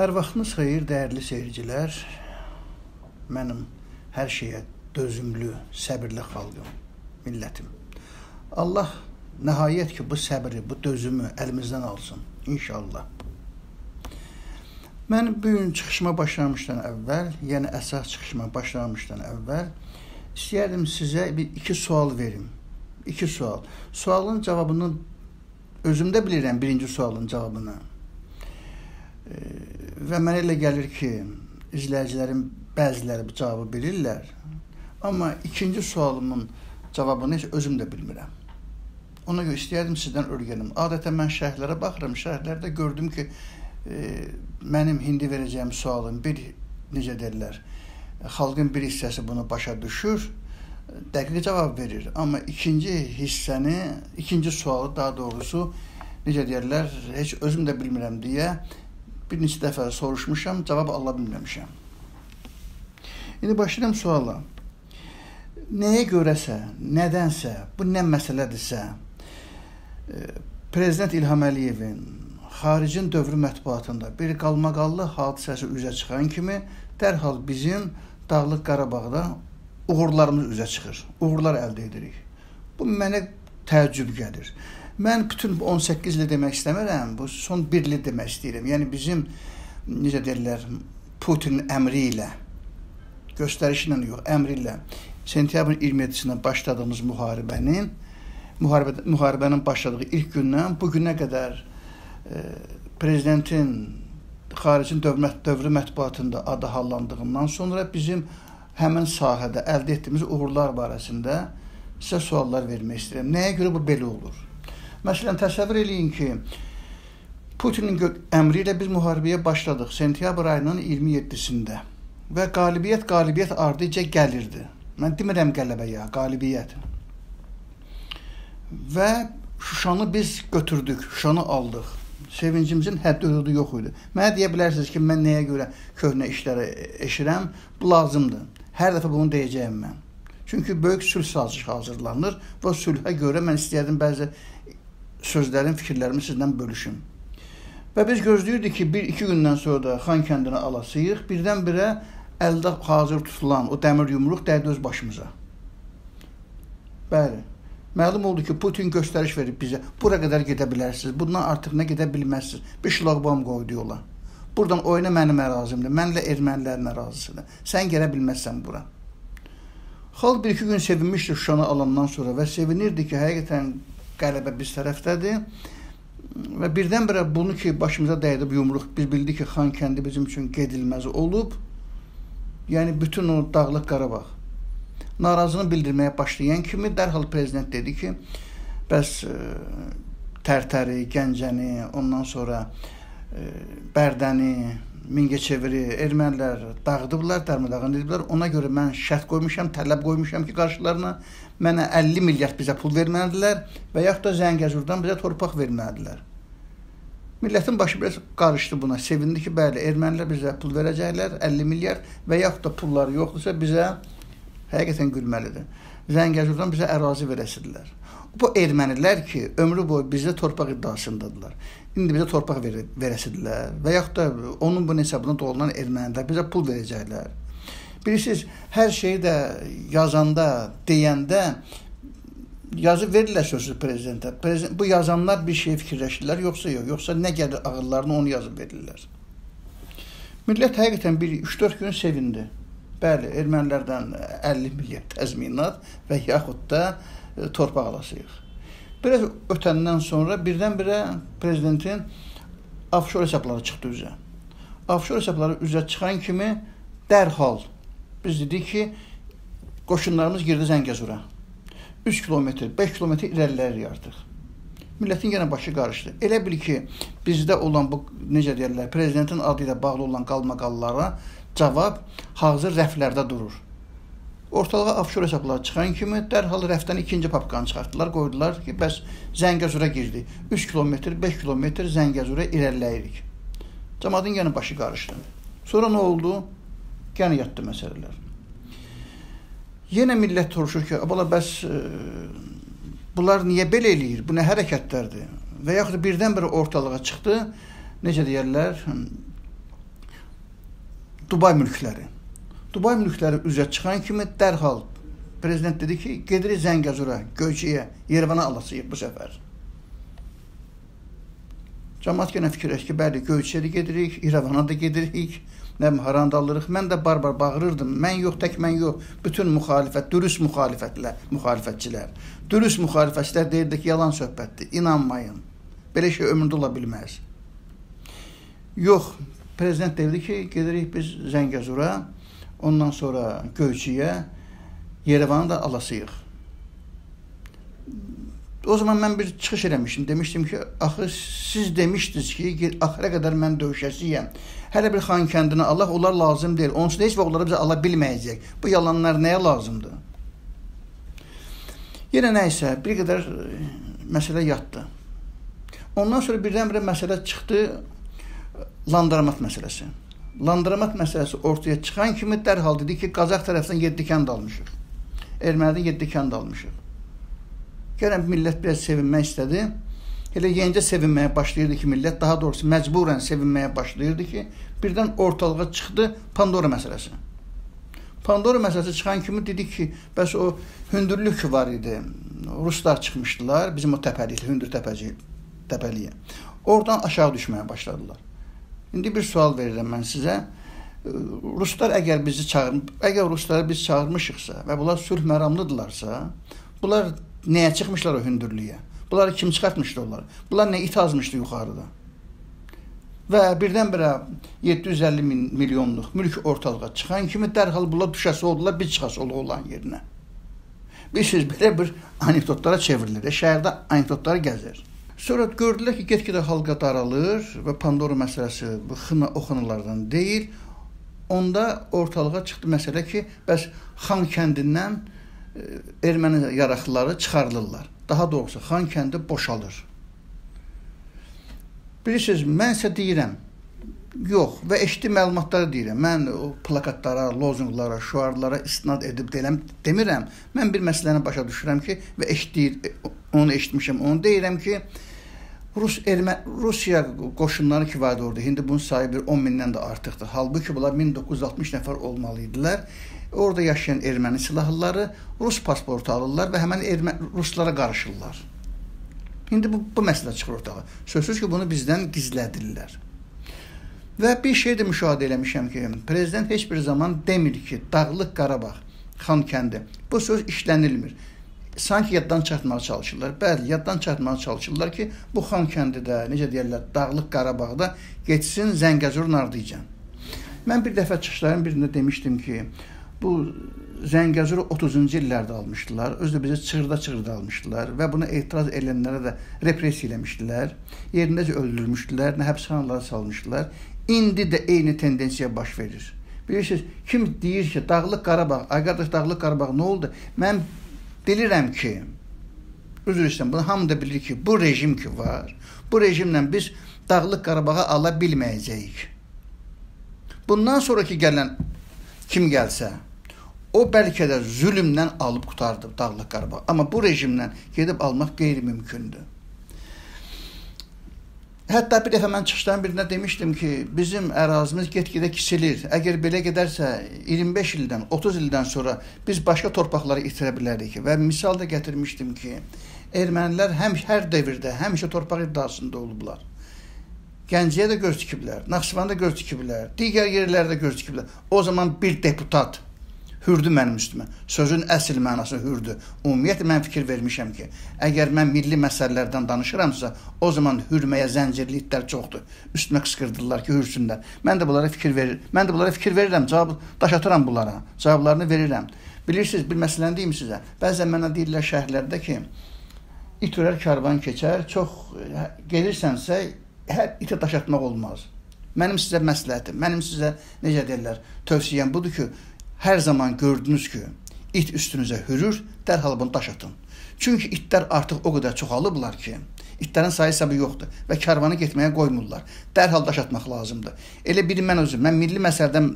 Hər vaxtınız xeyir, dəyərli seyircilər. Mənim hər şeyə dözümlü, səbirli xalqım, millətim. Allah nəhayət ki, bu səbri, bu dözümü əlimizdən alsın, inşallah. Mən bugün çıxışma başlamışdan əvvəl, yəni əsas çıxışma başlamışdan əvvəl, istəyərdim sizə iki sual verim. İki sual. Sualın cavabını özümdə bilirəm, birinci sualın cavabını. Və mənə elə gəlir ki, izləyicilərin bəziləri bu cavabı bilirlər. Amma ikinci sualımın cavabını heç özüm də bilmirəm. Ona görə istəyərdim sizdən öyrənim. Adətən mən şərhlərə baxıram. Şərhlərdə gördüm ki, mənim indi verəcəyim sualın bir, necə deyirlər, xalqın bir hissəsi bunu başa düşür, dəqiq cavab verir. Amma ikinci sualı, daha doğrusu, necə deyirlər, heç özüm də bilmirəm deyə bir neçə dəfə soruşmuşam, cavab ala bilməmişəm. İndi başlayıram suala. Nəyə görəsə, nədənsə, bu nə məsələdirsə, Prezident İlham Əliyevin xaricin dövrü mətbuatında bir qalmaqallı hadisəsi üzə çıxan kimi dərhal bizim Dağlıq Qarabağda uğurlarımız üzə çıxır, uğurlar əldə edirik. Bu mənə təəccüb gəlir. Mən bütün 18 ilə demək istəmirəm, bu son birli demək istəyirəm. Yəni bizim, necə deyirlər, Putinin əmri ilə, göstərişi ilə yox, əmri ilə, sentyabrın 27-sinə başladığımız müharibənin başladığı ilk gündən bu günə qədər prezidentin xaricin dövrü mətbuatında adı hallandığından sonra bizim həmin sahədə əldə etdiyimiz uğurlar barəsində sizə suallar vermək istəyirəm. Nəyə görə bu belə olur? Məsələn, təsəvvür eləyin ki, Putinin əmri ilə biz müharibəyə başladıq sentyabr ayının 27-sində və qalibiyyət ardıca gəlirdi. Mən demirəm qələbəyə, qalibiyyət. Və Şuşanı biz götürdük, Şuşanı aldıq. Sevincimizin həddi-hüdudu yox idi. Mənə deyə bilərsiniz ki, mən nəyə görə köhnə işlərə eşirəm, bu lazımdır. Hər dəfə bunu deyəcəyim mən. Çünki böyük sülh sazışı hazırlanır və sülhə görə mən istəyərdim bəzi sözlərin, fikirlərimi sizdən bölüşüm. Və biz gözləyirdik ki, bir-iki gündən sonra da Xankəndini alasıyıq, birdən-birə əldə hazır tutulan o dəmir yumruq dəydi öz başımıza. Bəli, məlum oldu ki, Putin göstəriş verib bizə, bura qədər gedə bilərsiniz, bundan artıq nə gedə bilməzsiniz, bir şlaqbam qoydu yola. Buradan oyna mənim ərazimdir, mənlə ermənilərin ərazisidir, sən gələ bilməzsən bura. Xalq bir-iki gün sevinmişdi Şuşanı alandan sonra və sevinirdi ki, həqiqətən qələbə biz tərəfdədir və birdən-birə bunu ki, başımıza dəydi bu yumruq, biz bildik ki, Xankəndi bizim üçün gedilməz olub, yəni bütün o Dağlıq Qarabağ. Narazını bildirməyə başlayan kimi dərhal prezident dedi ki, bəs Tərtəri, Gəncəni, ondan sonra Bərdəni, Mingəçeviri, ermənilər dağıdıblar, dərmədağın ediblər. Ona görə mən şərt qoymuşam, tələb qoymuşam ki, qarşılarına mənə 50 milyard bizə pul verməlidilər və yaxud da Zəngəzurdan bizə torpaq verməlidilər. Millətin başı biraz qarışdı buna, sevindi ki, bəli, ermənilər bizə pul verəcəklər, 50 milyard və yaxud da pulları yoxdursa bizə həqiqətən gülməlidir. Zəngəzurdan bizə ərazi verəsidilər. Bu ermənilər ki, ömrü boyu bizdə torpaq iddiasındadırlar. İndi bizə torpaq verəsidilər və yaxud da onun bunun hesabına dolanan ermənilər bizə pul verəcəklər. Bilirsiniz, hər şeyi də yazanda, deyəndə yazı verirlər sözü prezidentə. Bu yazanlar bir şey fikirləşirlər, yoxsa yox, yoxsa nə gəlir ağırlarına onu yazıb verirlər. Millət həqiqətən 3-4 gün sevindi. Bəli, ermənilərdən 50 milyar təzminat və yaxud da torpaq alasıyıq. Biraz ötəndən sonra birdən-birə prezidentin afşor hesabları çıxdı üzə. Afşor hesabları üzə çıxan kimi dərhal biz dedik ki, qoşunlarımız girdi Zəngəzura. 3 kilometr, 5 kilometr irəliləyirik artıq. Millətin yenə başı qarışdı. Elə bil ki, bizdə olan bu, necə deyərlər, prezidentin adı ilə bağlı olan qalmaqallara cavab hazır rəflərdə durur. Ortalığa afşor hesabları çıxan kimi dərhal rəfdən ikinci papkanı çıxartdılar, qoydular ki, bəs Zəngəzura girdi. 3 kilometr, 5 kilometr Zəngəzura irəliləyirik. Cəmadın yəni başı qarışdı. Sonra nə oldu? Yəni yatdı məsələlər. Yenə millət soruşur ki, abala, bəs bunlar niyə belə eləyir? Bu nə hərəkətlərdir? Və yaxud birdən-birə ortalığa çıxdı, necə deyərlər, Dubay mülkləri. Dubay mülkləri üzə çıxan kimi dərhal prezident dedi ki, gedirik Zəngəzura, Göyçəyə, Yerevana alasıyıq bu səfər. Cəmaat yenə fikirləşdi ki, bəli, Göyçəyə gedirik, Yerevana da gedirik, nə haranda alırıq. Mən də barbar bağırırdım. Mən yox, tək mən yox. Bütün müxalifət, dürüst müxalifətçilər. Dürüst müxalifətçilər deyirdi ki, yalan söhbətdir, inanmayın. Belə şey ömründə ola bilməz. Yox, prezident dedi ki, gedirik biz Zəngəzura, ondan sonra Göyçəyə, Yerevanı da alasıyıq. O zaman mən bir çıxış eləmişdim. Demişdim ki, axı siz demişdiniz ki, axıra qədər mən döyüşəsiyəm. Hələ bir Xankəndini alaq, onlar lazım deyil. Onsuz da heç vaxt onları bizə ala bilməyəcək. Bu yalanlar nəyə lazımdır? Yenə nəysə, bir qədər məsələ yatdı. Ondan sonra birdən-birə məsələ çıxdı, Landramat məsələsi. Landramat məsələsi ortaya çıxan kimi dərhal dedi ki, Qazaq tərəfdən 7 kənd almışıq. Ermənidən 7 kənd almışıq. Görəm, millət biraz sevinmək istədi. Elə yenicə sevinməyə başlayırdı ki, millət daha doğrusu məcburən sevinməyə başlayırdı ki, birdən ortalığa çıxdı Pandora məsələsi. Pandora məsələsi çıxan kimi dedi ki, bəs o hündürlük var idi. Ruslar çıxmışdılar, bizim o təpəlik, hündür təpəliyə. Oradan aşağı düşməyə başladılar. İndi bir sual verirəm mən sizə. Ruslar əgər Rusları biz çağırmışıqsa və bunlar sülh məramlıdırlarsa, bunlar nəyə çıxmışlar o hündürlüyə? Bunları kim çıxartmışdı onlar? Bunlar nə it azmışdı yuxarıda? Və birdən-birə 750 milyonluq mülk ortalığa çıxan kimi dərhal bunlar düşəsi oldular, bir çıxası olduq olan yerinə. Bilirsiniz, belə bir anekdotlara çevrilir, şəhərdə anekdotlar gəzir. Sonra gördülər ki, get-gedə halqa daralır və Pandora məsələsi bu xına-oxınalardan deyil. Onda ortalığa çıxdı məsələ ki, bəs Xankəndindən erməni yaraqlıları çıxarılırlar. Daha doğrusu Xankəndi boşalır. Bilirsiniz, mən isə deyirəm, yox və eşitli məlumatları deyirəm. Mən o plakatlara, lozunqlara, şüarlara istinad edib demirəm. Mən bir məsələni başa düşürəm ki, və onu eşitmişəm, onu deyirəm ki, Rusiya qoşunları ki vardı orada, indi bunun sayı bir 10 mindən də artıqdır. Halbuki bunlar 1960 nəfər olmalıydılar. Orada yaşayan erməni silahlıları Rus pasportu alırlar və həmən Ruslara qarışırlar. İndi bu məsələ çıxır ortağa. Sözsüz ki, bunu bizdən gizlədirlər. Və bir şey də müşahidə eləmişəm ki, prezident heç bir zaman demir ki, Dağlıq Qarabağ, Xankəndi. Bu söz işlənilmir. Sanki yaddan çatmağa çalışırlar. Bəli, yaddan çatmağa çalışırlar ki, bu Xankəndidə, necə deyərlər, Dağlıq Qarabağda geçsin Zəngəzurun ardıycan. Mən bir dəfə çıxışların birində demişdim ki, bu Zəngəzuru 30-cu illərdə almışdılar. Özü də bizi çığırda-çığırda almışdılar və buna etiraz edənlərə də repressiya eləmişdilər. Yerindəcə öldürmüşdülər, nə həbsxanalara salmışdılar. İndi də eyni tendensiya baş verir. Bilirsiniz, kim deyir ki, Dağlıq Qarabağ, ay qardaş, Dağlıq Qarabağ nə oldu? Mən bilirəm ki, üzr istəyirəm, bunu hamı da bilir ki, bu rejim ki var, bu rejimlə biz Dağlıq Qarabağa ala bilməyəcəyik. Bundan sonraki gələn kim gəlsə, o bəlkə də zülümdən alıb qutardı Dağlıq Qarabağa. Amma bu rejimlə gedib almaq qeyri-mümkündür. Hətta bir dəfə mən çıxışdan birində demişdim ki, bizim ərazimiz get-gedə kisilir. Əgər belə gedərsə, 25 ildən, 30 ildən sonra biz başqa torpaqları itirə bilərik. Və misal da gətirmişdim ki, ermənilər hər dövrdə, həmişə torpaq iddiasında olublar. Gəncəyə də göz dikiblər, Naxşıvanda göz dikiblər, digər yerlərdə göz dikiblər. O zaman bir deputat hürdü mənim üstümə. Sözün əsl mənası hürdü. Ümumiyyətlə, mən fikir vermişəm ki, əgər mən milli məsələlərdən danışıramsa, o zaman hürməyə zəncirli itlər çoxdur. Üstümə qışqırdılar ki, hürsünlər. Mən də bunlara fikir verirəm, cavabı daş atıram bunlara, cavablarını verirəm. Bilirsiniz, bir məsələni deyim sizə. Bəzən mənə deyirlər şəhərlərdə ki, it hürər, karvan keçər, çox gelirsənsə, hər itə daş atmaq olmaz. Mənim sizə məsləhətim, mənim sizə, necə deyirlər, tövsiyəm budur ki, hər zaman gördünüz ki, it üstünüzə hürür, dərhal bunu daş atın. Çünki itlər artıq o qədər çoxalıblar ki, itlərin sayı hesabı yoxdur və karvanı getməyə qoymurlar. Dərhal daş atmaq lazımdır. Elə biri mən özüm, mən milli məsələdən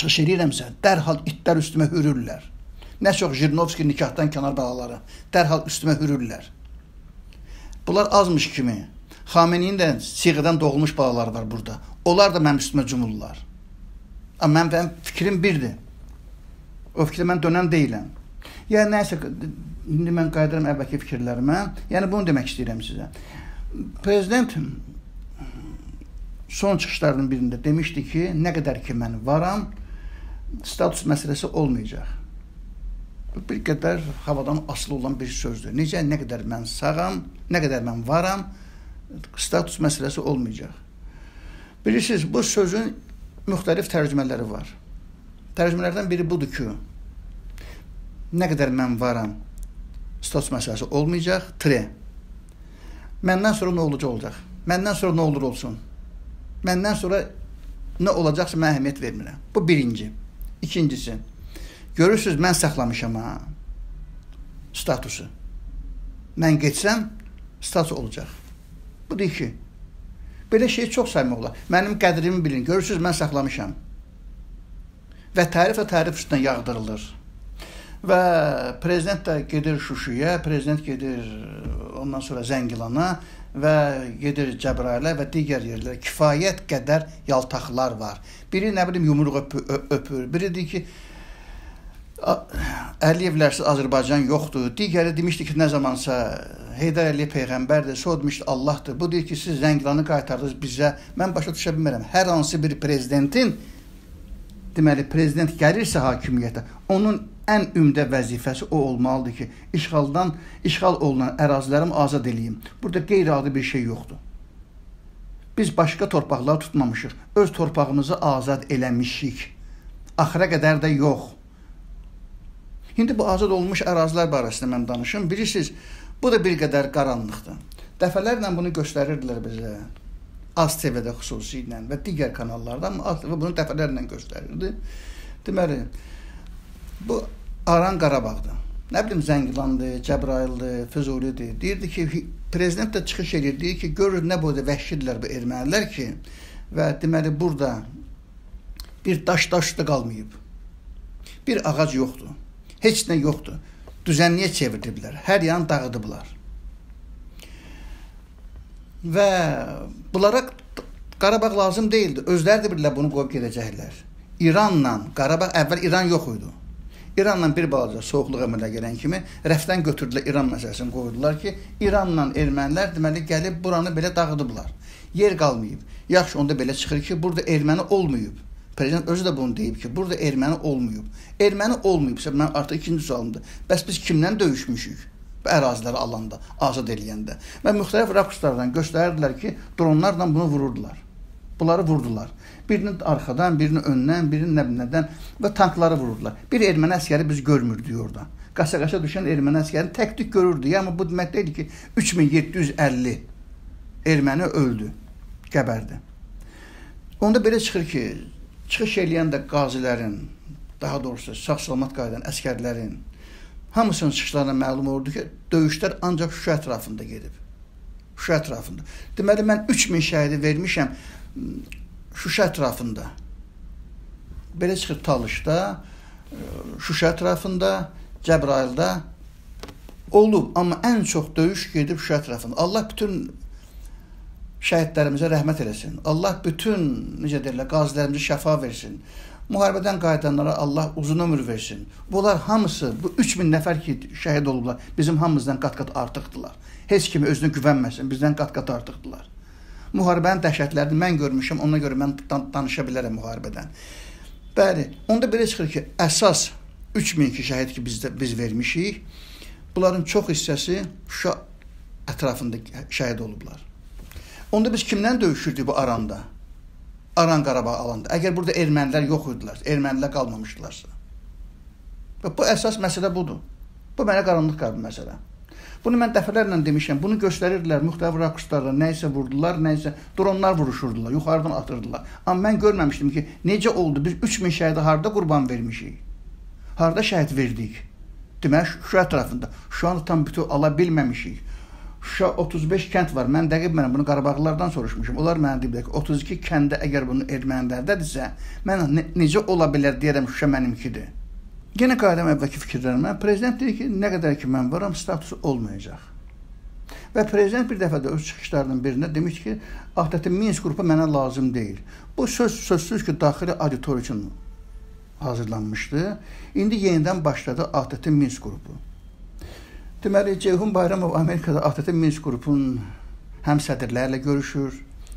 çıxış edirəmsə, dərhal itlər üstümə hürürlər. Nə çox Jirinovski nikahdan kənar bağları, dərhal üstümə hürürlər. Bunlar azmış kimi, Xameneyin də siğədən doğulmuş bağları var burada. Onlar da mənim üstümə cumurlar. Ama benim fikrim birdir. O fikri mən dönən deyiləm. Ya neyse, şimdi mən qayıdıram əvvəlki fikirlərimə. Yəni bunu demək istəyirəm sizə. Prezident son çıxışlarının birində demişdi ki, nə qədər ki mən varam, status məsələsi olmayacaq. Bir qədər havadan asılı olan bir sözdür. Necə, nə qədər mən sağam, nə qədər mən varam, status məsələsi olmayacaq. Bilirsiniz, bu sözün müxtəlif tərcümələri var. Tərcümələrdən biri budur ki, nə qədər mən varam, status məsələsi olmayacaq, tre. Məndən sonra nə olacaq? Məndən sonra nə olur olsun? Məndən sonra nə olacaqsa mən əhəmiyyət vermirəm. Bu birinci. İkincisi, görürsünüz, mən saxlamışam ha, statusu. Mən geçsəm, status olacaq. Budur ki, belə şey çox saymaq olar. Mənim qədrimi bilin, görürsünüz, mən saxlamışam. Və tərif üstündən yağdırılır. Və prezident də gedir Şuşaya, prezident gedir ondan sonra Zəngilana və gedir Cəbrayıla və digər yerlərə. Kifayət qədər yaltaqlar var. Biri nə bilim yumruq öpür, biri deyir ki, Əliyevlərsiz Azərbaycan yoxdur. Digəri demişdi ki, nə zamansa Heydər Əliyev peyğəmbərdir, o demişdi Allahdır. Bu deyir ki, siz Zəngilanı qaytardınız bizə. Mən başa düşə bilmirəm. Hər hansı bir prezidentin deməli, prezident gəlirsə hakimiyyətə, onun ən ümdə vəzifəsi o olmalıdır ki, işğal olunan ərazilərimi azad eləyim. Burada qeyri-adi bir şey yoxdur. Biz başqa torpaqları tutmamışıq. Öz torpağımızı azad eləmişik. Axıra qədər də yox. İndi bu azad olmuş ərazilər barəsində mən danışım. Bilirsiniz, bu da bir qədər qaranlıqdır. Dəfələrlə bunu göstərirdilər bizə. Az TV'də xüsusilə və digər kanallarda, amma Az TV bunu dəfələrlə göstərirdi. Deməli, bu Aran Qarabağda, nə bilim Zəngilandı, Cəbrayıldı, Füzulidir. Deyirdi ki, prezident də çıxış edir, deyir ki, görür nə boyda vəhşidirlər bu ermənilər ki, və deməli burada bir daş da qalmayıb, bir ağac yoxdur, heç nə yoxdur, düzənliyə çevirdiblər, hər yan dağıdıblar. Və bunlara Qarabağ lazım değildi. Özləri də bilirlər bunu qoyub gedəcəklər. İranla Qarabağ, əvvəl İran yox idi. İranla bir balaca soğuqluq əmələ gələn kimi rəfdən götürdülər İran məsələsini qoydular ki, İranla ermənilər deməli gəlib buranı belə dağıdıblar. Yer qalmayıb. Yaxşı, onda belə çıxır ki, burada erməni olmayıb. Prezident özü də bunu deyib ki, burada erməni olmayıb. Erməni olmayıbsa, mən artıq ikinci sualımdır. Bəs biz kimlə döyüşmüşük? Bu əraziləri alanda, azad eləyəndə. Və müxtəlif rəqslardan göstərirdilər ki, dronlarla bunu vururdular. Bunları vurdular. Birini arxadan, birini öndən, birini nəbinədən və tankları vururdular. Bir erməni əsgəri biz görmürdük orada. Qaça-qaça düşən erməni əsgərini tək-tük görürdü. Yəni bu demək deyil ki, 3750 erməni öldü, qəbərdi. Onda belə çıxır ki, çıxış eləyən də qazilərin, daha doğrusu sağ-salamat qayıdan əsgərlərin, hamısının çıxışlarına məlum oldu ki, döyüşlər ancaq Şuşa ətrafında gedib. Şuşa ətrafında. Deməli, mən 3000 şəhidi vermişəm Şuşa ətrafında. Belə çıxır Talışda, Şuşa ətrafında, Cəbrayılda olub. Amma ən çox döyüş gedib Şuşa ətrafında. Allah bütün şəhidlərimizə rəhmət eləsin. Allah bütün, necə deyirlər, qazilərimizə şəfa versin. Müharibədən qayıdanlara Allah uzun ömür versin. Bunlar hamısı, bu 3000 nəfər ki şəhid olublar, bizim hamımızdan qat-qat artıqdılar. Heç kimi özünə güvənməsin, bizdən qat-qat artıqdılar. Müharibənin dəhşətlərini mən görmüşəm, ona görə mən danışa bilərəm müharibədən. Bəli, onda belə çıxır ki, əsas 3000 ki şəhid ki biz vermişik, bunların çox hissəsi Şuşa ətrafında şəhid olublar. Onda biz kimdən döyüşürdük bu Aranda? Aran Qarabağ alanda. Əgər burada ermənilər yox idilər, ermənilər qalmamışdılarsa. Bu əsas məsələ budur. Bu mənə qaranlıq qaldı məsələ. Bunu mən dəfələrlə demişəm. Bunu göstərirdilər, müxtəlif rəqslərlə nəyisə vurdular, nəyisə dronlar vuruşurdular, yuxarıdan atırdılar. Amma mən görməmişdim ki, necə oldu? Biz 3000 şəhidi harda qurban vermişik? Harda şəhid verdik? Deməli, Şuşa ətrafında. Şuşanı tam bütün ala bilməmişik. Şuşa 35 kənd var. Mən dəqiq bilmirəm, bunu Qarabağlılardan soruşmuşum. Onlar mənə deyiblər ki, 32 kəndə əgər bunu ermənilərdədirsə, mən necə ola bilər deyirəm Şuşa mənimkidir. Yenə qayıram əvvəlki fikirlərimə. Prezident deyir ki, nə qədər ki mən varam, statusu olmayacaq. Və prezident bir dəfə də öz çıxışlarının birində demiş ki, Atleti Minsk Grupu mənə lazım deyil. Bu söz sözsüz ki, daxili auditoriya üçün hazırlanmışdı. İndi yenidən başladı Atleti Minsk Grupu. Deməli, Ceyhun Bayramov Amerikada Atleti Minsk Qrupunun həm sədirlərlə görüşür,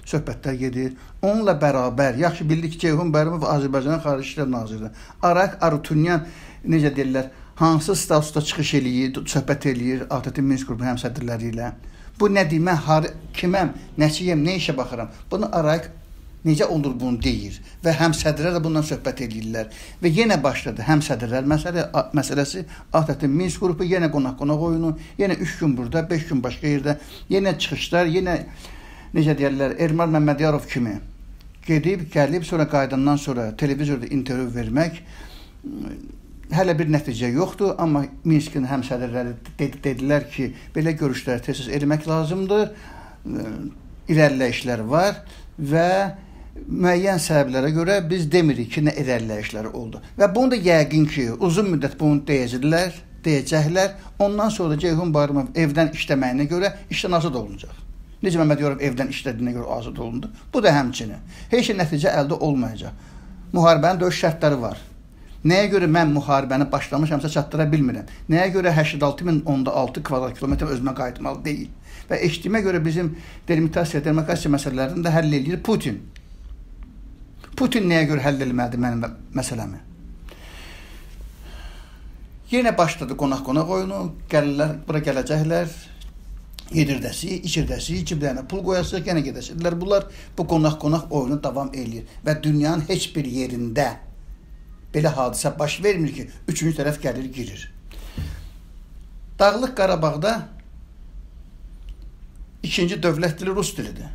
söhbətlər gedir. Onunla bərabər, yaxşı bildik ki, Ceyhun Bayramov Azərbaycanın Xarici İşlər Naziridir. Arayik Harutyunyan, necə deyirlər, hansı statusda çıxış eləyir, söhbət eləyir Atleti Minsk Qrupu həm sədirləri ilə. Bu nədir, mən kiməm, nəçiyəm, nə işə baxıram? Bunu Arayik necə olur bunu deyir və həmsədirlər də bundan söhbət edirlər. Və yenə başladı həmsədirlər məsələsi, Atleti Minsk Qrupu, yenə qonaq-qonaq oyunu, yenə 3 gün burada, 5 gün başqa yerdə, yenə çıxışlar, yenə necə deyirlər, Erman Məmmədiyarov kimi gedib, gəlib, sonra qaydandan sonra televizorda intervyu vermək, hələ bir nəticə yoxdur, amma Minskin həmsədirləri dedilər ki, belə görüşləri tez-tez eləmək lazımdır, irəliləyişlər var və müəyyən səbəblərə görə biz demirik ki, nə irəliləyişləri oldu. Və bunu da yəqin ki, uzun müddət bunu deyəcəklər. Ondan sonra Ceyhun Bayramov evdən işləməyinə görə işdən azad olunacaq. Necə Məmmədiyarov evdən işlədiyinə görə azad olundu. Bu da həmçinin. Heç nəticə əldə olmayacaq. Müharibənin döyüş şərtləri var. Nəyə görə mən müharibəni başlamışamsa çatdıra bilmirəm? Nəyə görə 86.016 kvadrat kilometr özümə qayıtmalı deyil? Və eşitdiyimə görə bizim delimitasiya məsələlərini də həll edir Putin. Putin nəyə görə həll edilməlidir mənim məsələmi? Yenə başladı qonaq-qonaq oyunu, gəlirlər, bura gələcəklər, yedirdəsi, içirdəsi, ciblərinə pul qoyası, yenə gedəcəklər. Bunlar bu qonaq-qonaq oyunu davam edir və dünyanın heç bir yerində belə hadisə baş vermir ki, üçüncü tərəf gəlir, girir. Dağlıq Qarabağda ikinci dövlət dili rus dilidir.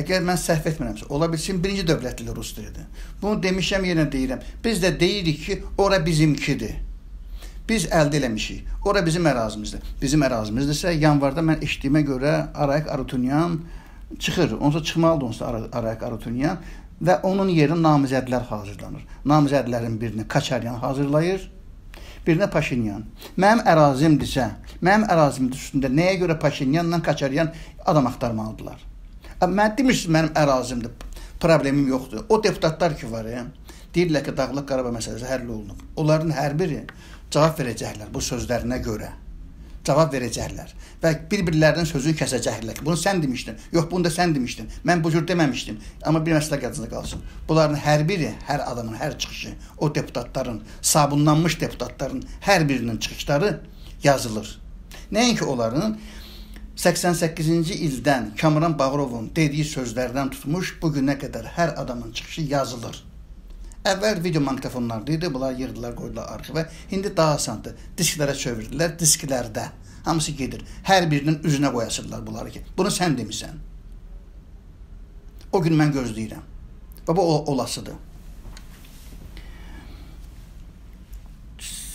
Əgər mən səhv etmirəmsə, ola bilsin birinci dövlət dili rus dilidir. Bunu demişəm, yenə deyirəm. Biz də deyirik ki, ora bizimkidir. Biz əldə eləmişik. Ora bizim ərazimizdir. Bizim ərazimizdəsə, yanvarda mən eşitdiyimə görə Arayik Harutyunyan çıxır. Onsa çıxmalıdır Arayik Harutyunyan və onun yerin namizədlər hazırlanır. Namizədlərin birini Kaçaryan hazırlayır, birinə Paşinyan. Mənim ərazimdirsə, mənim ərazimin üstündə nəyə görə Paşinyanla Kaçaryan adam axtarmalıdırlar? Mən demişsiniz, mənim ərazimdir, problemim yoxdur. O deputatlar ki var, deyirlər ki, Dağlıq Qarabağ məsələsi həll olunub. Onların hər biri cavab verəcəklər bu sözlərinə görə. Cavab verəcəklər və bir-birlərinin sözünü kəsəcəklər ki, bunu sən demişdin, yox, bunu da sən demişdin, mən bu cür deməmişdim, amma bir məsələ yadınızda qalsın. Bunların hər biri, hər adamın, hər çıxışı, o deputatların, sabunlanmış deputatların hər birinin çıxışları yazılır. Nəinki onların 88-ci ildən Kamran Bağırovun dediyi sözlərdən tutmuş, bugünə qədər hər adamın çıxışı yazılır. Əvvəl video magnetofonlardaydı, bunlar yığdılar, qoydular arxivə. İndi daha asandır, disklərə çevirdilər, disklərdə. Hamısı gedir, hər birinin üzünə qoyasırlar bunları ki, bunu sən demisən. O gün mən gözləyirəm. Baba, o olasıdır.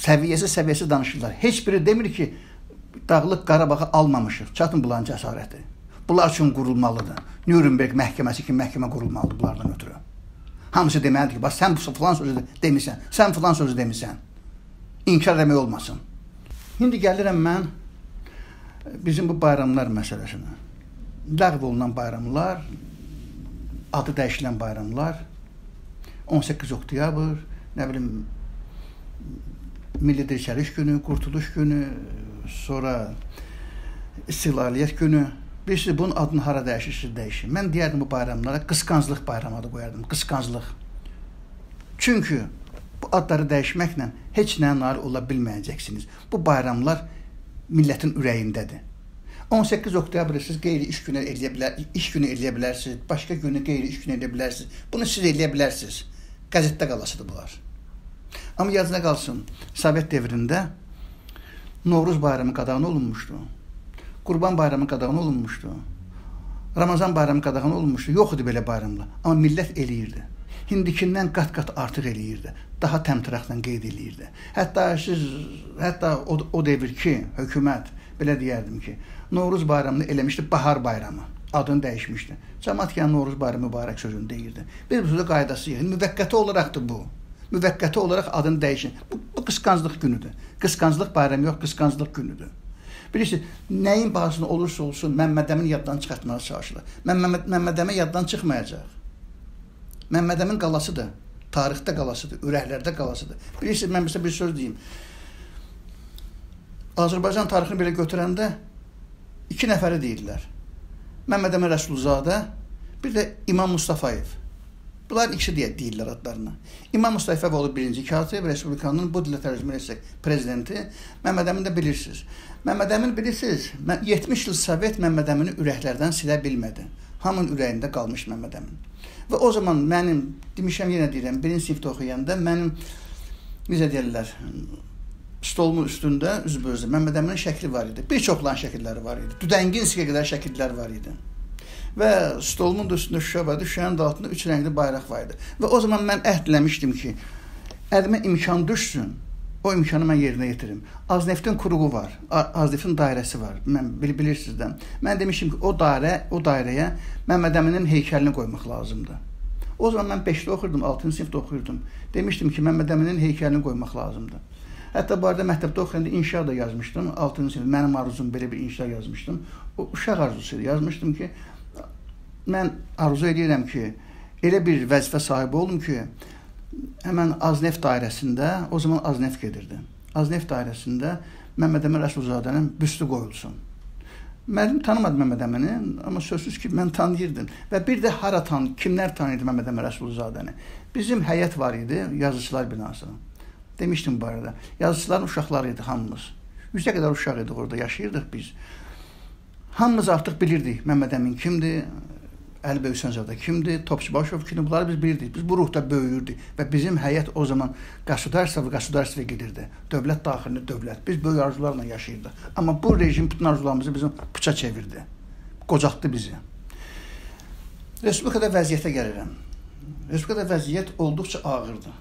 Səviyyəsi danışırlar. Heç biri demir ki, Dağlıq Qarabağı almamışıq. Çatın bunların cəsarəti. Bunlar üçün qurulmalıdır. Nürnberg məhkəməsi kimi məhkəmə qurulmalıdır bunlardan ötürü. Hamısı deməlidir ki, bax, sən filan sözü demisən, sən filan sözü demisən. İnkar demək olmasın. İndi gəlirəm mən bizim bu bayramlar məsələsinə. Ləğv olunan bayramlar, adı dəyişilən bayramlar, 18 oktyabr, nə bilim, Milli Dirçəliş günü, Qurtuluş günü, sonra İstiqlaliyyət günü. Bilirsiniz, bunun adını hara dəyişir, dəyişir. Mən deyərdim bu bayramlara, qısqanclıq bayramı adı qoyardım, qısqanclıq. Çünki bu adları dəyişməklə heç nəyə nail ola bilməyəcəksiniz. Bu bayramlar millətin ürəyindədir. 18 oktyabrı siz qeyri-iş günü eləyə bilərsiniz, başqa günü qeyri-iş günü eləyə bilərsiniz. Bunu siz eləyə bilərsiniz. Qəzetdə qalasıdır bunlar. Amma yadına qalsın, Sovet devrində Novruz bayramı qadağan olunmuşdu. Qurban bayramı qadağan olunmuşdu. Ramazan bayramı qadağan olunmuşdu. Yox idi belə bayramlar. Amma millət eləyirdi. Hindikindən qat-qat artıq eləyirdi. Daha təmtiraqdan qeyd eləyirdi. Hətta o devir ki, hökumət, belə deyərdim ki, Novruz bayramını eləmişdi Bahar bayramı. Adını dəyişmişdi. Cəmat yəni Novruz bayramı mübarək sözünü deyirdi. Bir sözü qaydası yox. Müvəqqəti olaraqdır bu. Müvəqqəti olaraq adını dəyişin. Bu qısqanclıq günüdür. Qısqanclıq bayramı yox, qısqanclıq günüdür. Bilirsiniz, nəyin bahasına olursa olsun Məhəmməd Əmin yaddan çıxartmağa çalışılır. Məhəmməd Əmin yaddan çıxmayacaq. Məhəmməd Əmin qalasıdır. Tarixdə qalasıdır, ürəklərdə qalasıdır. Bilirsiniz, mən bir söz deyim. Azərbaycan tarixini belə götürəndə iki nəfəri deyirlər. Mehmet Əmin Rəsul Zadə, bir də İmam Mustafaev. Bunlar ikisi deyirlər adlarına. İmam Mustafaev olub birinci katib, Respublikanın bu dilə tərcümə etsək prezidenti. Mehmet Əmin də bilirsiniz. Mehmet Əmin bilirsiniz, 70 il Sovet Mehmet Əmini ürəklərdən silə bilmədi. Hamın ürəyində qalmış Mehmet Əmin. Və o zaman mənim, demişəm yenə deyirəm, birinci sinifdə oxuyanda mənim, necə deyirlər, stolumun üstündə üzbözü Məhəmməd Əminin şəkli var idi. Bir çoxların şəkilləri var idi. Düdənginskiyə qədər şəkillər var idi. Və stolumun üstündə Şuşa var idi. Şuşanın da altında üç rəngli bayraq var idi. Və o zaman mən əhd eləmişdim ki, əlimə imkan düşsün, o imkanı mən yerinə yetirim. Azneftin quruğu var, Azneftin dairəsi var, bilirsinizdən. Mən demişim ki, o dairəyə Məhəmməd Əminin heykəlini qoymaq lazımdır. O zaman mən 5-də oxurdum, 6-cı sinifdə oxuyurdum. Demişdim ki, Məhəmməd Əminin heykəlini qoymaq lazımdır. Hətta bu arada məktəbdə oxuyanda inşa da yazmışdım. 6-cı sinif mənim arzum belə bir inşa yazmışdım. O uşaq arzusu yazmışdım ki, mən arzu edirəm ki, elə bir vəzifə sahibi olum ki, həmən Azneft dairəsində, o zaman Azneft gedirdi. Azneft dairəsində Məhəmməd Əmin Rəsulzadənin büstü qoyulsun. Mənim tanımadım Məhəmməd Əmini, amma sözsüz ki, mən tanıyırdım. Və bir də kimlər tanıyırdı Məhəmməd Əmin Rəsulzadəni? Bizim həyət var idi, yazıçılar binası. Demişdim bu arada, yazıçıların uşaqları idi hamımız. 100-ə qədər uşaq idi, orada yaşayırdıq biz. Hamımız artıq bilirdik Məhəmməd Əmin kimdir, Əlbəy Hüsəncavda kimdir, Topçubaşov kimdir, bunları biz bilirdik. Biz bu ruhda böyüyürdük və bizim həyat o zaman Qasudarsova gedirdi. Dövlət daxilində dövlət. Biz böyük arzularla yaşayırdıq. Amma bu rejim bütün arzularımızı bizim puça çevirdi, qocaqdı bizi. Respublikada vəziyyətə gəlirəm. Respublikada vəziyyət olduqca ağırdı.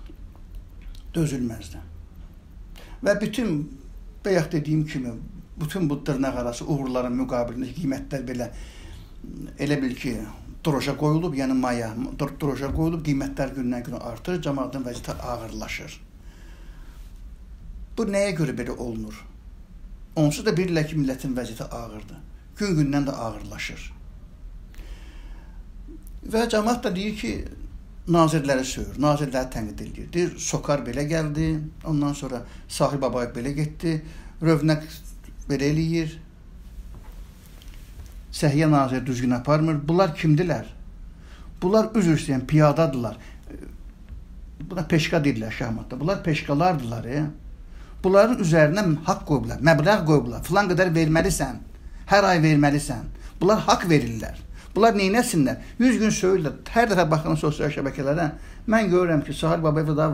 Dözülməzdi. Və bütün, bayaq dediyim kimi, bütün bu dırnaq arası uğurların müqabilində qiymətlər belə, elə bil ki, droja qoyulub, yəni maya, droja qoyulub, qiymətlər gündən günə artır, cəmaatın vəziyyəti ağırlaşır. Bu nəyə görə belə olunur? Onsuz da bilirlər ki, millətin vəziyyəti ağırdır. Gün-gündən də ağırlaşır. Və cəmaat da deyir ki, nazirləri söyür, nazirləri tənqid edir. Sokar belə gəldi, ondan sonra Sahar Babaev belə getdi, Rövnək belə eləyir, Səhiyyə naziri düzgün aparmır. Bunlar kimdirlər? Bunlar üzr istəyən piyadadırlar. Buna peşka deyirlər şahmatda. Bunlar peşkalardırlar. Bunların üzərinə haqq qoyublar, məbləğ qoyublar. Filan qədər verməlisən, hər ay verməlisən. Bunlar haqq verirlər. Bunlar neynəsinlər? 100 gün söylürlər. Hər dəfə baxan sosial şəbəkələrə mən görürəm ki, Sahar Babaev da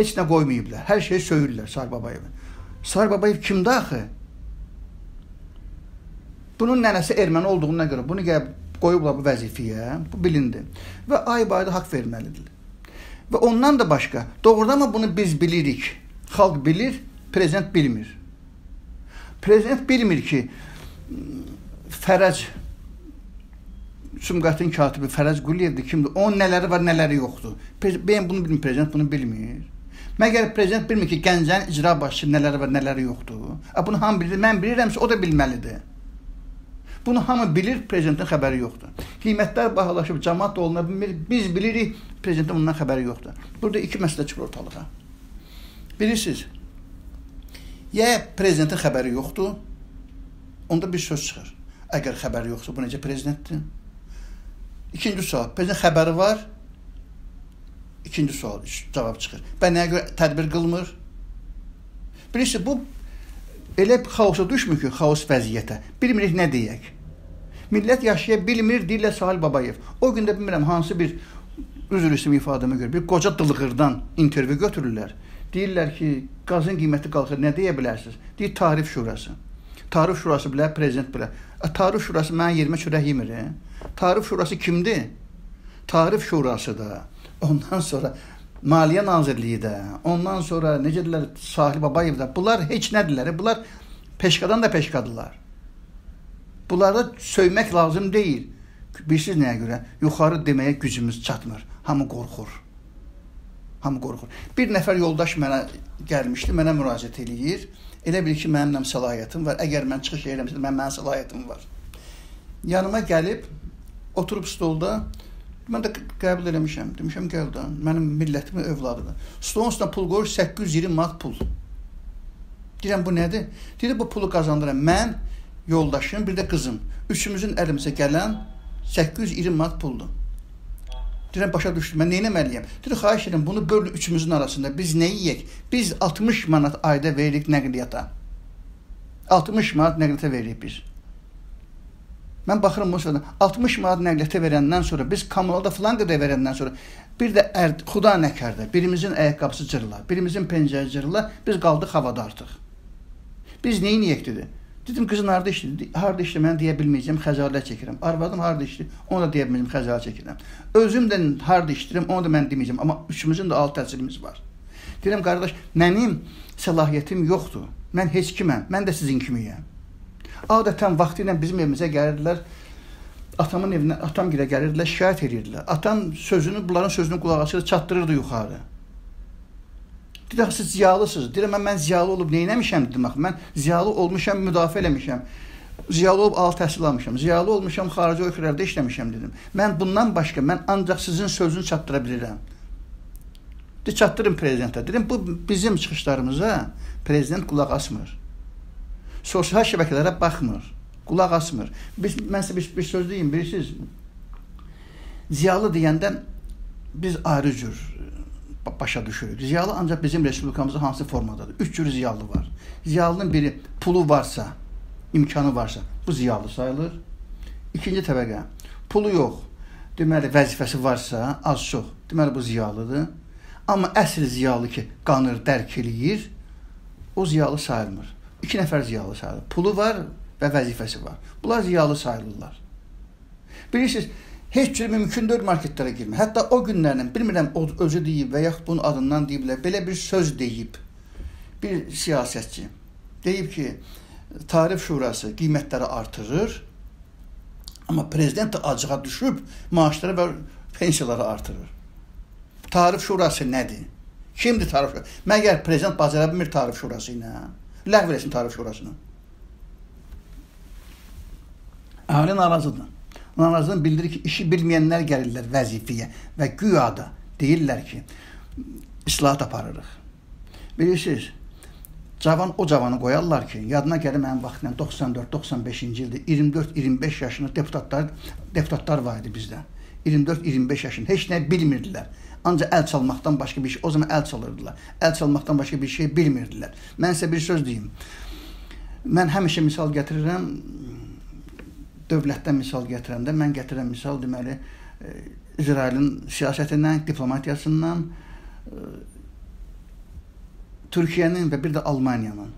heç nə qoymayıblar. Hər şeyi söylürlər Sahar Babaevin. Sahar Babaev kimdi axı? Bunun nənəsi erməni olduğuna görə bunu qoyublar bu vəzifəyə. Bu bilindi. Və ayı-bayda haqq verməlidir. Və ondan da başqa. Doğrudan mı bunu biz bilirik? Xalq bilir, prezident bilmir. Prezident bilmir ki, Fərəc Sumqatın katibi Fərəc Quliyevdir, kimdir? Onun nələri var, nələri yoxdur. Bəyəm bunu bilmir, prezident bunu bilmir. Məgər prezident bilmir ki, Gəncənin icra başçısı nələri var, nələri yoxdur. Bunu hamı bilir, mən bilirəmsə, o da bilməlidir. Bunu hamı bilir, prezidentin xəbəri yoxdur. Qiymətlər bahalaşıb, cəmaat da oluna bilmir, biz bilirik, prezidentin bundan xəbəri yoxdur. Burada iki məsələ çıxır ortalığa. Bilirsiniz, ya prezidentin xəbəri yoxdur, onda bir söz çıxır. Əgər xəbəri yoxsa, bu necə prezidentdir? İkinci sual, prezident xəbəri var, ikinci sual, cavab çıxır. Və nəyə görə tədbir qılmır? Bilirsiniz, bu elə xaosa düşmür ki, xaos vəziyyətə. Bilmirik, nə deyək? Millət yaşaya bilmir, deyirlər Sahar Babayev. O gün də bilmirəm, hansı bir, üzr istəyirəm ifadəmə görə, bir qoca dılığırdan intervyu götürürlər. Deyirlər ki, qazın qiyməti qalxır, nə deyə bilərsiniz? Deyir, Tarif Şurası. Tarif Şurası bilər, prezident bilər. Tarif Şurası mənə yerimə çörək yemir. Tarif Şurası kimdir? Tarif Şurası da, ondan sonra Maliyyə Nazirliyi də, ondan sonra necə dilər Sahar Babayev də. Bunlar heç nədirlər? Bunlar peşkadan da peşkadırlar. Bunlarda söymək lazım deyil. Bilirsiniz nəyə görə? Yuxarı deməyə gücümüz çatmır. Hamı qorxur. Bir nəfər yoldaş mənə gəlmişdi, mənə müraciət eləyir. Elə bil ki, mənimlə səlahiyyətim var. Əgər mən çıxış eləmişdim, mənim səlahiyyətim var. Yanıma gəlib, oturub stolda, mən də qəbul eləmişəm. Demişəm, gəl də, mənim millətimin övladıdır. Stolun üstünə pul qoyur, 820 manat pul. Deyirəm, bu nədir? Deyir, bu pulu qazandıram. Mən, yoldaşım, bir də qızım. Üçümüzün əlimizə gələn 820 manat puldur. Deyirəm, başa düşdüm, mən neyin əməliyəm? Deyir, xahiş edirəm, bunu bölün üçümüzün arasında. Biz nə yiyək? Biz 60 manat ayda veririk nəqliyyata. 60 manat nəqliyyata veririk biz. Mən baxırım, 60 manat nəqliyyata verəndən sonra, biz kommunalda filan qədər verəndən sonra, bir də xuda nəkərdə, birimizin ayaqqabısı cırla, birimizin pencəyi cırla, biz qaldıq havada artıq. Biz neyin yiyək, dedi. Dedim, qızın harada işləyir? Harada işləyir, mən deyə bilməyəcəm, xəcalət çəkirəm. Arvadım harada işləyir, onu da deyə bilməyəcəm, xəcalət çəkirəm. Özüm də harada işləyirəm, onu da mən deməyəcəm. Amma üçümüzün də alt təsirimiz var. Deyirəm, qardaş, mənim səlahiyyətim yoxdur. Mən heç kiməm, mən də sizin kimiyəm. Adətən vaxtı ilə bizim evimizə gəlirdilər, atamın evinə, atam gilə gəlirdilər, şikayət edirdilər. Atam sözünü, bunların sözünü qulaq asırdı, çatdırırdı yuxarı. Deyir, siz ziyalısınız. Deyirəm, mən ziyalı olub neynəmişəm, dedim, mən ziyalı olmuşam, müdafiə eləmişəm. Ziyalı olub alt təhsil almışam. Ziyalı olmuşam, xarici ölkələrdə işləmişəm, dedim. Mən bundan başqa, mən ancaq sizin sözünü çatdıra bilirəm. Deyir, çatdırın prezidentə. Dedim, bu bizim çıxışlarımıza prezident qulaq asmır. Sosial şəbəkələrə baxmır, qulaq asmır. Mən sizə bir söz deyim, bilirsiniz, ziyalı deyəndə biz ayrı cür başa düşürük. Ziyalı ancaq bizim respublikamızda hansı formadadır? Üç cür ziyalı var. Ziyalının biri pulu varsa, imkanı varsa, bu ziyalı sayılır. İkinci təbəqə, pulu yox, deməli, vəzifəsi varsa, az çox, deməli, bu ziyalıdır. Amma əsl ziyalı ki, qanır, dərk eləyir, o ziyalı sayılmır. İki nəfər ziyalı sayılır. Pulu var və vəzifəsi var. Bunlar ziyalı sayılırlar. Bilirsiniz, heç cür mümkündür marketlərə girmək. Hətta o günlərlə, bilmirəm, özü deyib və yaxud bunun adından deyiblər, belə bir söz deyib bir siyasətçi. Deyib ki, tarif şurası qiymətləri artırır, amma prezident də acığa düşüb, maaşları və pensiyaları artırır. Tarif şurası nədir? Kimdir tarif şurası? Məgər prezident bacara bilmir tarif şurası ilə? Ləğv eləsin tarif şurasını. Əhali narazıdır. Narazının bildirir ki, işi bilməyənlər gəlirlər vəzifəyə və güyada deyirlər ki, islahat aparırıq. Bilirsiniz, cavan o cavanı qoyarlar ki, yadına gəlir mənim vaxtından 94-95-ci ildə 24-25 yaşında deputatlar var idi bizdə. 24-25 yaşında heç nə bilmirdilər. Ancaq əl çalmaqdan başqa bir şey, o zaman əl çalırdılar. Əl çalmaqdan başqa bir şey bilmirdilər. Mən isə bir söz deyim. Mən həmişə misal gətirirəm, dövlətdən misal gətirəndə, mən gətirəm misal, deməli, İsrailin siyasətindən, diplomatiyasından, Türkiyənin və bir də Almaniyanın.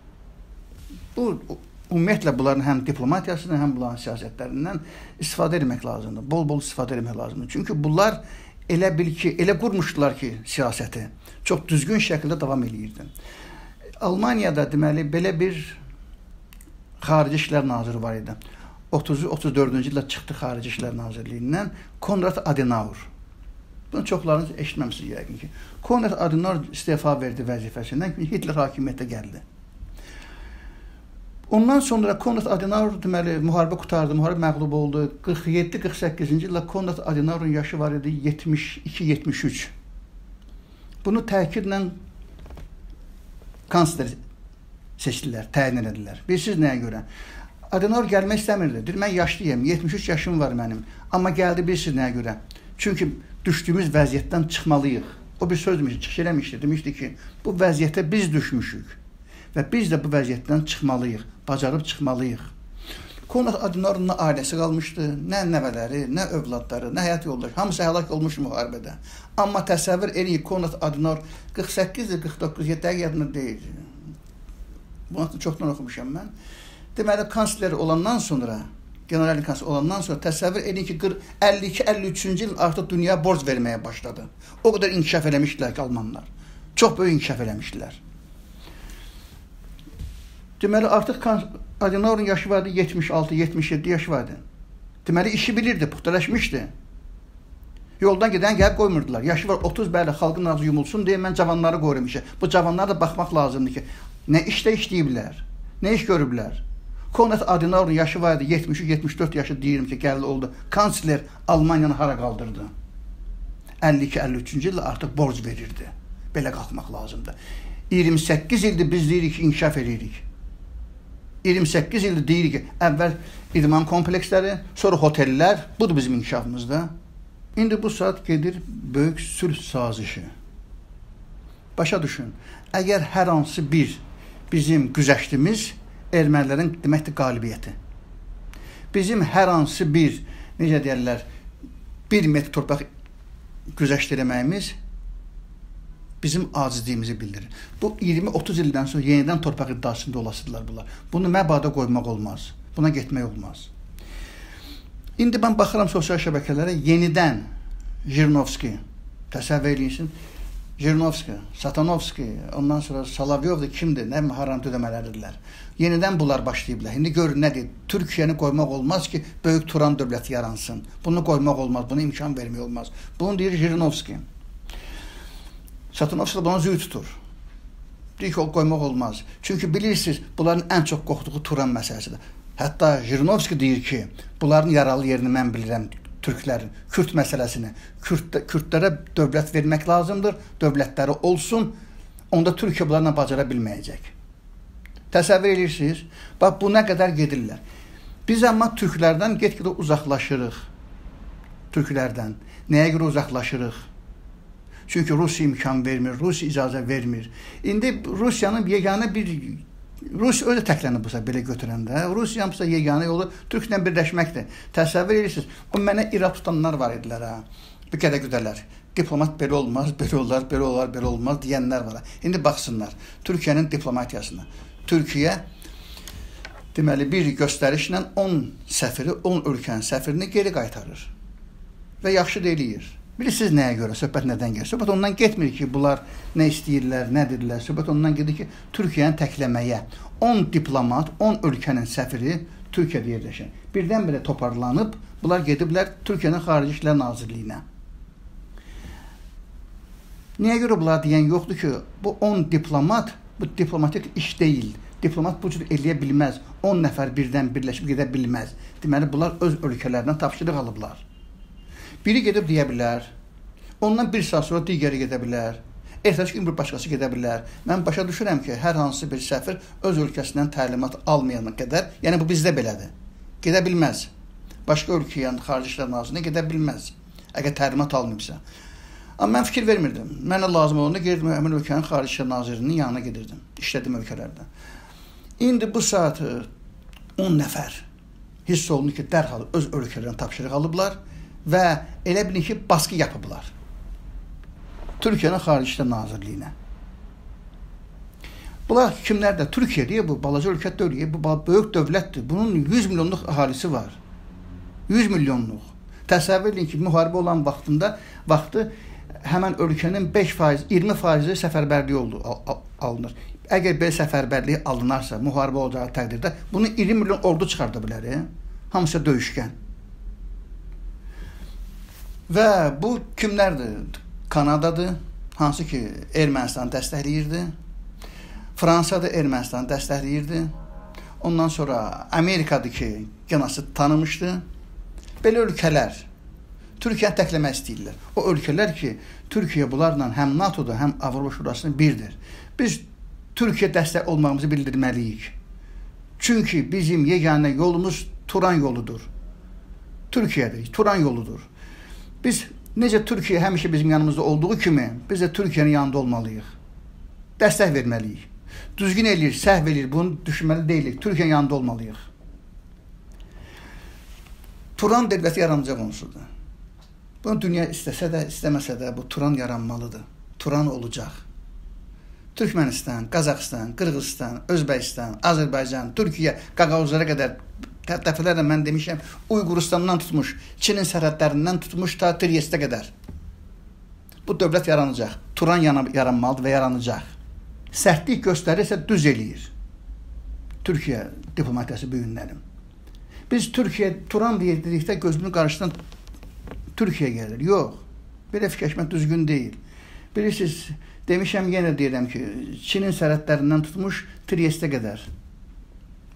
Bu, ümumiyyətlə, bunların həm diplomatiyasından, həm bunların siyasətlərindən istifadə etmək lazımdır, bol-bol istifadə etmək lazımdır. Çünki bunlar elə bil ki, elə qurmuşdular ki, siyasəti çox düzgün şəkildə davam edirdi. Almaniyada, deməli, belə bir xarici işlər naziri var idi. 34-cü ildə çıxdı Xarici İşlər Nazirliyindən Konrad Adenauer. Bunu çoxlarınız eşitməmişsiniz yəqin ki. Konrad Adenauer istefa verdi vəzifəsindən, Hitler hakimiyyətə gəldi. Ondan sonra Konrad Adenauer, deməli, müharibə qutardı, müharibə məqlub oldu. 47-48-ci ildə Konrad Adenauer'ın yaşı var idi 72-73. Bunu təkidlə kansler seçdilər, təyin edilər. Bilirsiniz nəyə görə? Adenauer gəlmək istəmirdi. Deyir, mən yaşlıyım, 73 yaşım var mənim. Amma gəldi bilirsiniz nəyə görə? Çünki düşdüyümüz vəziyyətdən çıxmalıyıq. O bir söz demişdi, çıxış eləmişdi. Demişdi ki, bu vəziyyətə biz düşmüşük və biz də bu vəziyyətdən çıxmalıyıq, bacarıb çıxmalıyıq. Konrad Adenauer'ın nə ailəsi qalmışdı, nə nəvələri, nə övladları, nə həyat yoldaşı, hamısı həlak olmuş müharibədə. Amma təsəvvür eləyin, Konrad Adenauer 48-49 yadına deyil. Bunu çoxdan oxumuşam mən. Deməli, kansler olandan sonra, general kansler olandan sonra təsəvvür edin ki, 52-53-cü il artıq dünya borc verməyə başladı. O qədər inkişaf eləmişdilər ki, Almanlar. Çox böyük inkişaf eləmişdilər. Deməli, artıq Adenauer'ın yaşı vardı, 76-77 yaşı vardı. Deməli, işi bilirdi, puxtalaşmışdı. Yoldan gedən gəlb qoymurdular. Yaşı var 30, bəli, xalqın ağzı yumulsun deyə mən cavanları qoyurum işə. Bu cavanlara da baxmaq lazımdır ki, Nə işdə işləyiblər, nə iş görüblər. Konrad Adenauer'ın yaşı var idi, 73-74 yaşı deyirim ki, gəlli oldu. Kansler Almaniyanı hara qaldırdı. 52-53-cü ildə artıq borc verirdi. Belə qalxmaq lazımdır. 28 ildir biz deyirik ki, inkişaf edirik. 28 ildir deyirik ki, əvvəl idman kompleksləri, sonra hotellər, budur bizim inkişafımızda. İndi bu saat gedir böyük sülh sazışı. Başa düşün, əgər hər hansı bir bizim güzəştimiz ermənilərin deməkdir qalibiyyəti. Bizim hər hansı bir, necə deyərlər, bir metr torpaq güzəşdirəməyimiz bizim acizliyimizi bildirir. Bu 20-30 ildən sonra yenidən torpaq iddiasında olasıdırlar bunlar. Bunu məbada qoymaq olmaz, buna getmək olmaz. İndi mən baxıram sosial şəbəkələrə yenidən Jirinovski, təsəvvür edin, Jirinovski, Satanovski, ondan sonra Salavyov da kimdir, nə haram ödəmələridirlər. Yenidən bunlar başlayıblar. İndi görün nədir? Türkiyəni qoymaq olmaz ki, böyük Turan dövləti yaransın. Bunu qoymaq olmaz, buna imkan vermək olmaz. Bunu deyir Jirinovski. Satanovski da buna züy tutur. Deyir ki, o qoymaq olmaz. Çünki bilirsiniz, bunların ən çox qorxduğu Turan məsələsidir. Hətta Jirinovski deyir ki, bunların yaralı yerini mən bilirəm, Türklərin, Kürt məsələsini, Kürtlərə dövlət vermək lazımdır, dövlətləri olsun, onda Türkiyə bunlarla bacara bilməyəcək. Təsəvvür edirsiniz, bax, bu nə qədər gedirlər. Biz amma türklərdən get-gedə uzaqlaşırıq, türklərdən. Nəyə görə uzaqlaşırıq? Çünki Rusiya imkan vermir, Rusiya icazə vermir. İndi Rusiyanın yeganə bir... Rusiya öyle təklənib olsa, belə götürəndə, Rusiya hamısa yeganə yolu Türklə birləşməkdir. Təsəvvür edirsiniz, bu mənə irad tutanlar var idilər, bir qədə güdələr. Diplomat belə olmaz, belə olar, belə olar, belə olmaz deyənlər var. İndi baxsınlar Türkiyənin diplomatiyasına. Türkiyə, deməli, bir göstərişlə 10 səfiri, 10 ölkənin səfirini geri qaytarır və yaxşı deyiləyir. Bilirsiniz nəyə görə, söhbət nədən gəlir? Söhbət ondan getmir ki, bunlar nə istəyirlər, nə dedirlər. Söhbət ondan gedir ki, Türkiyəni təkləməyə 10 diplomat, 10 ölkənin səfiri Türkiyədə yerləşir. Birdən-birə toparlanıb, bunlar gediblər Türkiyənin Xarici İşlər Nazirliyinə. Nəyə görə bunlar deyən yoxdur ki, bu 10 diplomat, bu diplomatik iş deyil. Diplomat bu cür eləyə bilməz. 10 nəfər birdən birləşib gedə bilməz. Deməli, bunlar öz ölkələrindən tapşırıq alıblar. Biri gedib deyə bilər, ondan bir saat sonra digəri gedə bilər, ertəsi gün bir başqası gedə bilər. Mən başa düşürəm ki, hər hansı bir səfir öz ölkəsindən təlimat almayana qədər, yəni bu bizdə belədir, gedə bilməz. Başqa ölkəyə, Xarici İşlər Nazirliyinə gedə bilməz, əgər təlimat almayıbsa. Amma mən fikir vermirdim. Mənə lazım olanda gedirdim, həmin ölkənin Xarici İşlər Nazirliyinin yanına gedirdim, işlədim ölkələrdə. İndi bu saat 10 nəfər hiss olunur ki, dərhal öz ölkələrindən tapşırıq alıblar və elə bilin ki, baskı yapıblar Türkiyənin Xarici İşlər Nazirliyinə. Bunlar kimlər də? Türkiyə deyə bu, balaca ölkə deyil, bu böyük dövlətdir. Bunun 100 milyonluq əhalisi var. 100 milyonluq. Təsəvvür edin ki, müharibə olan vaxtı həmən ölkənin 5%, 20% səfərbərliyi alınır. Əgər belə səfərbərliyi alınarsa, müharibə olacağı təqdirdə bunu 20 milyon ordu çıxarda bilər. Hamısı döyüşkən. Və bu kimlərdir? Kanadadır, hansı ki Ermənistanı dəstəkləyirdi. Fransa da Ermənistanı dəstəkləyirdi. Ondan sonra Amerikadır ki, genası tanımışdı. Belə ölkələr Türkiyəni təkləmək istəyirlər. O ölkələr ki, Türkiyə bunlarla həm NATO-da, həm Avropa Şurasının birdir. Biz Türkiyə dəstək olmağımızı bildirməliyik. Çünki bizim yeganə yolumuz Turan yoludur. Türkiyədir, Turan yoludur. Biz necə Türkiyə həmişə bizim yanımızda olduğu kimi, biz də Türkiyənin yanında olmalıyıq. Dəstək verməliyik. Düzgün eləyir, səhv eləyir, bunu düşünməli deyilik. Türkiyənin yanında olmalıyıq. Turan dövləti yaranacaq onsudur. Bunu dünya istəsə də, istəməsə də bu Turan yaranmalıdır. Turan olacaq. Türkmənistan, Qazaxıstan, Qırğızıstan, Özbəkistan, Azərbaycan, Türkiyə, Qaqavuzlara qədər... Dəfələrlə mən demişəm, Uyğuristandan tutmuş, Çinin sərhədlərindən tutmuş ta Trieste qədər. Bu dövlət yaranacaq, Turan yaranmalıdır və yaranacaq. Sərtlik göstərirsə düz eləyir. Türkiyə diplomatiyası bugünlərim. Biz Türkiyə, Turan dedikdə gözünü qarşıdan Türkiyə gəlir. Yox, belə fikirləşmək düzgün deyil. Bilirsiniz, Demişəm, yenə deyirəm ki, Çinin sərhədlərindən tutmuş Trieste qədər.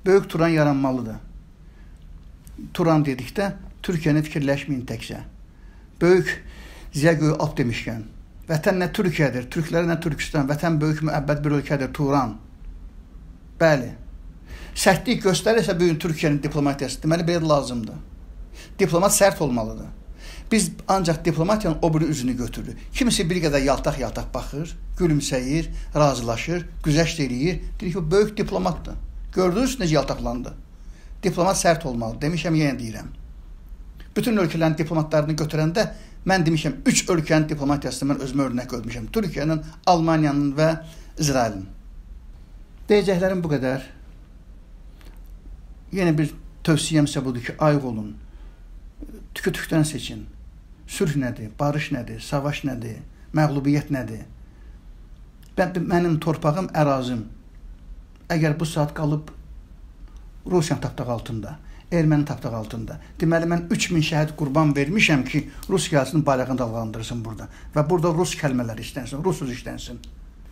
Böyük Turan yaranmalıdır. Turan dedikdə Türkiyəni fikirləşməyin təkcə. Böyük Ziyagöy Alp demişkən, vətən nə Türkiyədir, türkləri nə Türkistan, vətən böyük müəbbət bir ölkədir, Turan. Bəli. Sərtlik göstərirsə bugün Türkiyənin diplomatiyası, deməli belə lazımdır. Diplomat sərt olmalıdır. Biz ancaq diplomatiyanın o biri üzünü götürürük. Kimisi bir qədər yaltaq-yaltaq baxır, gülümsəyir, razılaşır, güzəşt eləyir. Deyir ki, o böyük diplomatdır. Gördünüz necə yaltaqlandı. Diplomat sərt olmalı. Demişəm, yenə deyirəm. Bütün ölkələrin diplomatlarını götürəndə mən demişəm, 3 ölkənin diplomatiyasını mən özümə örnək görmüşəm. Türkiyənin, Almaniyanın və İsrailin. Deyəcəklərim bu qədər. Yenə bir tövsiyəmsə budur ki, ayıq olun. Tükü-tükdən seçin. Sülh nədir, barış nədir, savaş nədir, məğlubiyyət nədir? Mənim torpağım, ərazim. Əgər bu saat qalıb Rusiyanın tapdağı altında, Ermənin tapdağı altında, deməli, mən 3000 şəhid qurban vermişəm ki, Rus gəlsinin bayrağını dalğalandırsın burada və burada Rus kəlmələri işlənsin, Rus sözü işlənsin.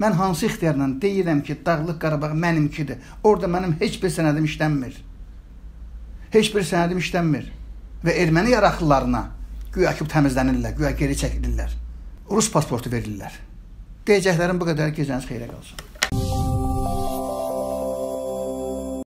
Mən hansı ixtiyarla deyirəm ki, Dağlıq Qarabağ mənimkidir, orada mənim heç bir sənədim işlənmir. Heç bir sənədim işlənmir və erməni yaraqlılarına güya ki, təmizlənirlər, güya geri çəkilirlər. Rus pasportu verirlər. Deyəcəklərim bu qədər, gecəniz xeyrə qalsın.